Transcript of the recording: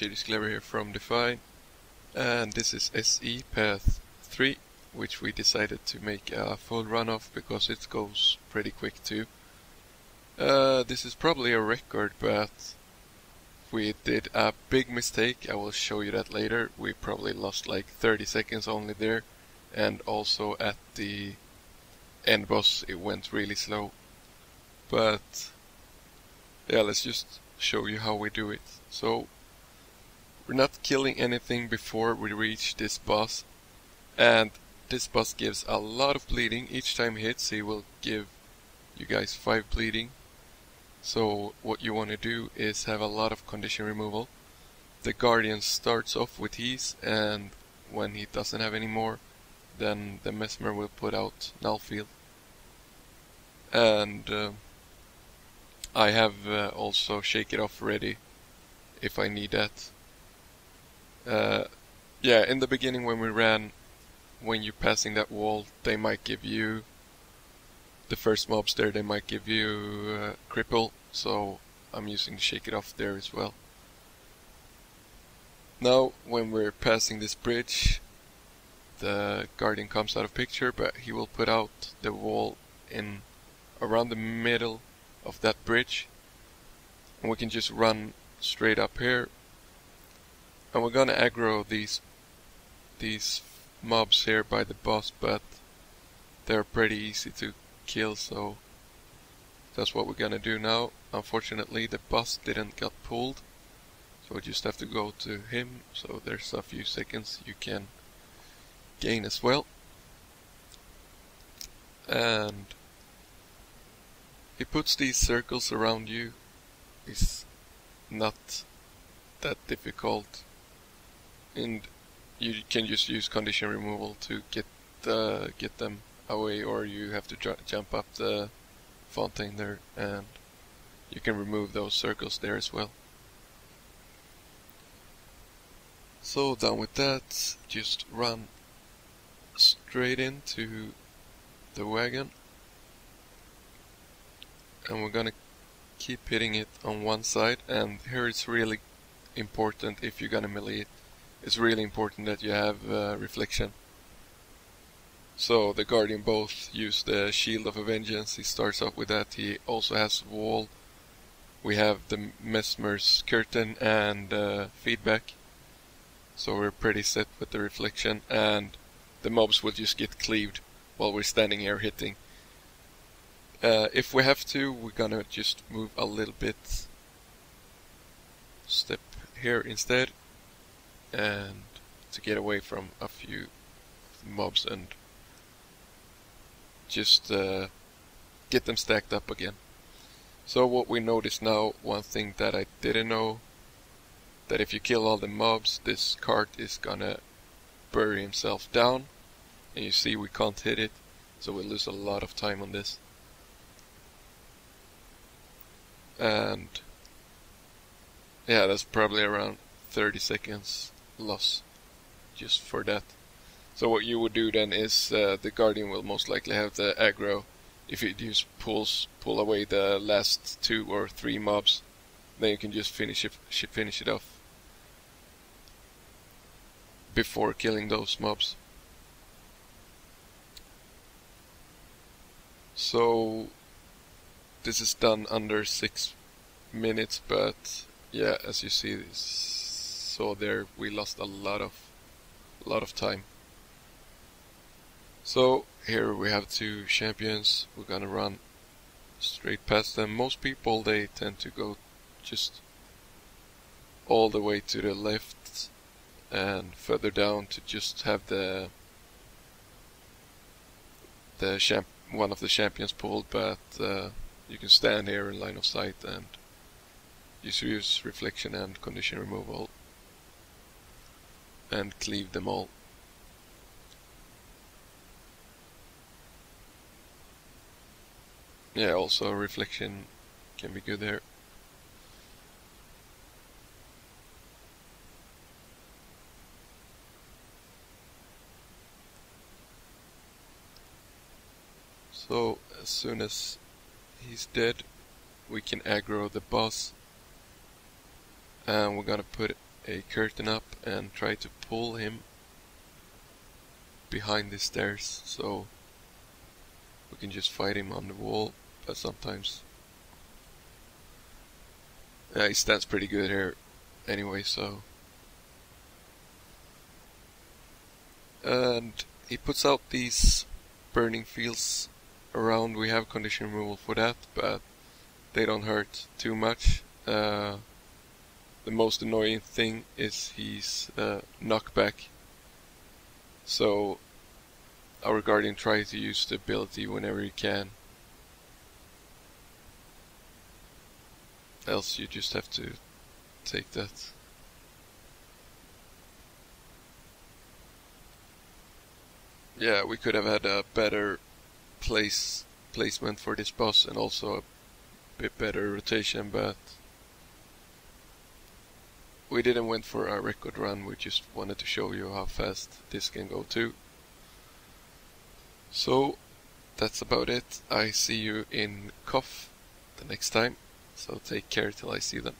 Shadeus Glavor here from DeFi, and this is SE path 3, which we decided to make a full run of because it goes pretty quick too. This is probably a record, but we did a big mistake. I will show you that later. We probably lost like 30 seconds only there, and also at the end boss it went really slow. But yeah, let's just show you how we do it. So we're not killing anything before we reach this boss, and this boss gives a lot of bleeding. Each time he hits, he will give you guys 5 bleeding. So what you want to do is have a lot of condition removal. The Guardian starts off with heals, and when he doesn't have any more, then the Mesmer will put out Null Field. And I have also Shake It Off ready if I need that. Yeah, in the beginning when we ran, when you're passing that wall, they might give you the first mobs there, they might give you cripple, so I'm using the Shake It Off there as well. Now when we're passing this bridge, the Guardian comes out of picture, but he will put out the wall in around the middle of that bridge, and we can just run straight up here, and we're gonna aggro these mobs here by the boss, but they're pretty easy to kill, so that's what we're gonna do now. Unfortunately the boss didn't get pulled, so we just have to go to him, so there's a few seconds you can gain as well. And he puts these circles around you. It's not that difficult, and you can just use condition removal to get them away, or you have to jump up the fountain there, and you can remove those circles there as well. So done with that, just run straight into the wagon, and we're gonna keep hitting it on one side. And here it's really important, if you're gonna melee it, it's really important that you have reflection. So the Guardian both use the Shield of a Vengeance. He starts off with that. He also has wall. We have the Mesmer's Curtain and Feedback, so we're pretty set with the reflection, and the mobs will just get cleaved while we're standing here hitting. If we have to, we're gonna just move a little bit, step here instead, and to get away from a few mobs and just get them stacked up again. So what we notice now, one thing that I didn't know, that if you kill all the mobs, this cart is gonna bury himself down, and you see we can't hit it, so we lose a lot of time on this. And yeah, that's probably around 30 seconds loss just for that. So what you would do then is the Guardian will most likely have the aggro. If it just pull away the last 2 or 3 mobs, then you can just finish it off before killing those mobs. So this is done under 6 minutes, but yeah, as you see, so there we lost a lot of time. So here we have 2 champions. We're gonna run straight past them. Most people, they tend to go just all the way to the left and further down to just have one of the champions pulled, but you can stand here in line of sight and just use reflection and condition removal and cleave them all. Yeah, also reflection can be good there. So as soon as he's dead, we can aggro the boss, and we're gonna put a curtain up and try to pull him behind the stairs, so we can just fight him on the wall. But sometimes he stands pretty good here anyway, so. And he puts out these burning fields around. We have condition removal for that, but they don't hurt too much. The most annoying thing is his knockback. So our Guardian tries to use the ability whenever he can. Else you just have to take that. Yeah, we could have had a better placement for this boss and also a bit better rotation, but we didn't went for a record run. We just wanted to show you how fast this can go too. So that's about it. I see you in Kof the next time, so take care till I see them.